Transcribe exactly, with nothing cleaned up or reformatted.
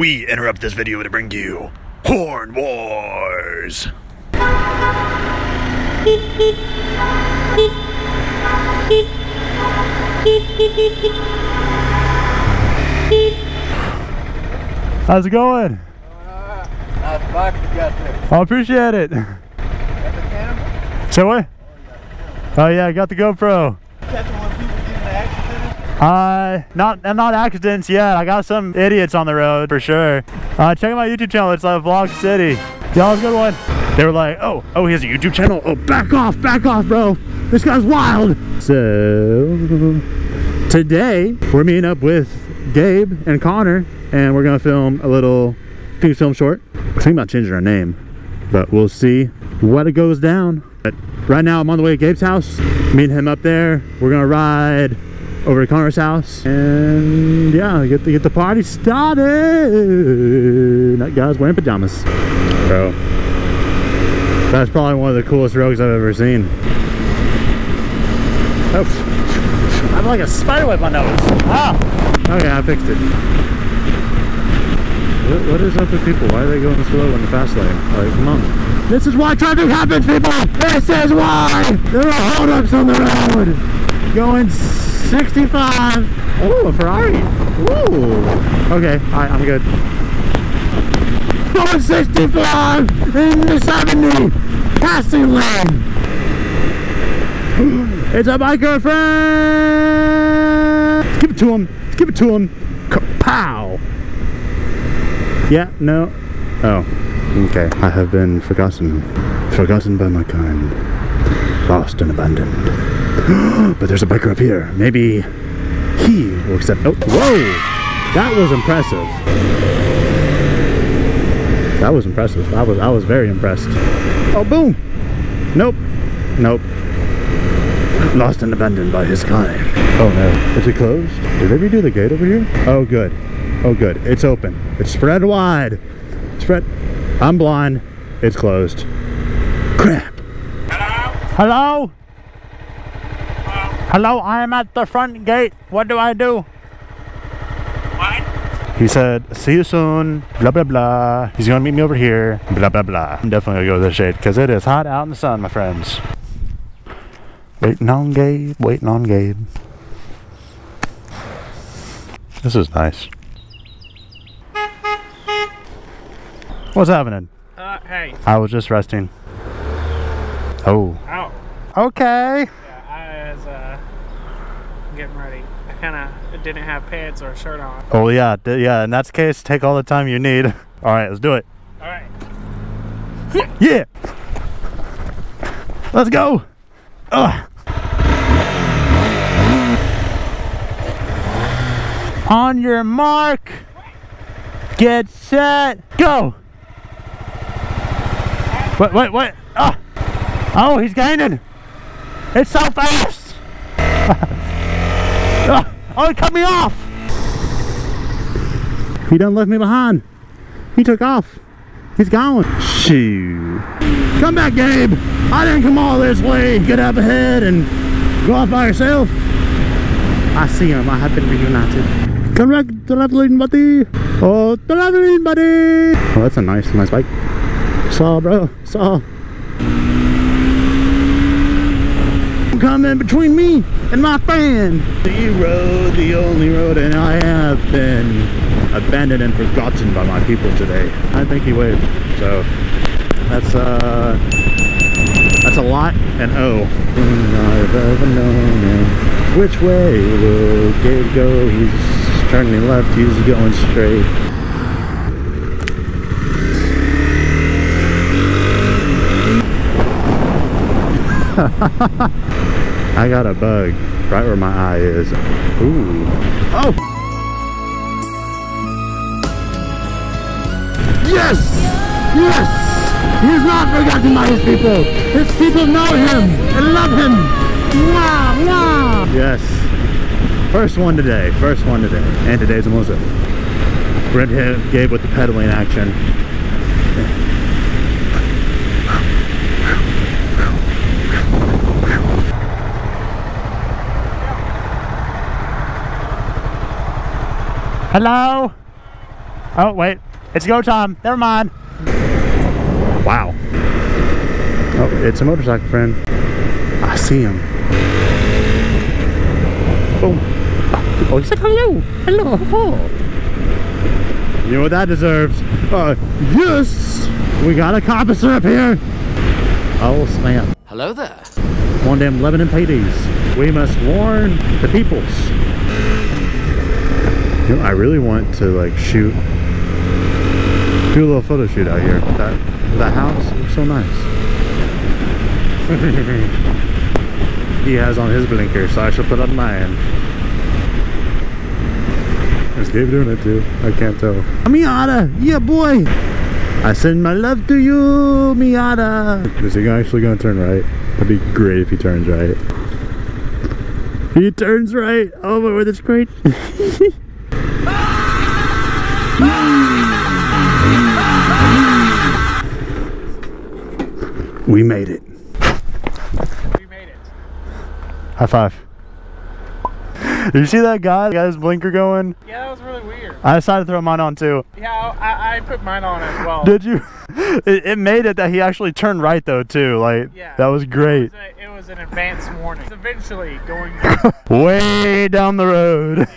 We interrupt this video to bring you Horn Wars. How's it going? Uh, nice bike you got there. I appreciate it. Got the camera? Say what? Oh yeah, I got the GoPro. Uh, not not accidents yet. I got some idiots on the road for sure. Uh, check out my YouTube channel. It's like Vlog City. Y'all, good one. They were like, oh, oh, he has a YouTube channel. Oh, back off, back off, bro. This guy's wild. So today we're meeting up with Gabe and Connor, and we're gonna film a little feature film short. I'm thinking about changing our name, but we'll see what it goes down. But right now I'm on the way to Gabe's house. Meeting him up there. We're gonna ride over to Connor's house, and yeah, get the, get the party started. That guy's wearing pajamas. Bro, that's probably one of the coolest rogues I've ever seen. Oh, I have like a spider web on my nose. Ah! Okay, I fixed it. What, what is up with people? Why are they going slow in the fast lane? Like, come on. This is why traffic happens, people! This is why! There are holdups on the road! Going so sixty-five! Oh, a Ferrari! Ooh! Okay, alright, I'm good. four sixty-five in the seventy! Passing lane! It's a biker friend! Let's give it to him! Let's give it to him! Kapow! Yeah, no. Oh. Okay. I have been forgotten. Forgotten by my kind. Lost and abandoned. But there's a biker up here. Maybe he will accept. Oh, whoa! That was impressive. That was impressive. I was I was very impressed. Oh, boom! Nope. Nope. Lost and abandoned by his kind. Oh no! Is it closed? Did they redo the gate over here? Oh good. Oh good. It's open. It's spread wide. Spread. I'm blind. It's closed. Crap. Hello. Hello. Hello, I am at the front gate. What do I do? What? He said, see you soon, blah, blah, blah. He's gonna meet me over here, blah, blah, blah. I'm definitely gonna go to the shade because it is hot out in the sun, my friends. Waiting on Gabe, waiting on Gabe. This is nice. What's happening? Uh, hey. I was just resting. Oh. Ow. Okay. Getting ready. I kind of didn't have pants or a shirt on. Oh yeah, yeah. In that case, take all the time you need. All right, let's do it. All right. Yeah. Let's go. Ugh. On your mark, get set, go. Wait, wait, wait. Oh, oh, he's gaining. It's so fast. Oh, he cut me off! He done left me behind. He took off. He's gone. Shoot. Come back, Gabe! I didn't come all this way. Get up ahead and go off by yourself. I see him. I have been reunited. Come back, traveling buddy. Oh, traveling buddy. Oh, that's a nice, nice bike. Saw, bro. Saw. Come in between me and my friend. The road, the only road, and I have been abandoned and forgotten by my people today. I think he waved, so that's uh, that's a lot and oh. I've ever known which way will Gabe go? He's turning left. He's going straight. I got a bug right where my eye is. Ooh. Oh! Yes! Yes! He's not forgotten by his people! His people know him and love him! Wow! Wow! Yes. First one today. First one today. And today's a Muslim. Brent Gabe with the pedaling action. Hello? Oh, wait. It's go time. Never mind. Wow. Oh, it's a motorcycle friend. I see him. Oh, oh he said hello. Hello. Oh. You know what that deserves? Uh, yes! We got a coppicer up here. Oh, snap. Hello there. One damn Lebanon P Ds. We must warn the peoples. You know, I really want to like shoot, do a little photo shoot out here. That, that house looks so nice. He has on his blinker, so I shall put on mine. Is Gabe doing it too? I can't tell. Miata, yeah boy. I send my love to you, Miata. Is he actually gonna turn right? That'd be great if he turns right. He turns right. Oh my word, that's great. We made it. We made it. High five. Did you see that guy? He got his blinker going? Yeah, that was really weird. I decided to throw mine on too. Yeah, I, I put mine on as well. Did you? It, it made it that he actually turned right though too. Like, yeah, that was great. It was, a, it was an advance warning. It's eventually going way down the road.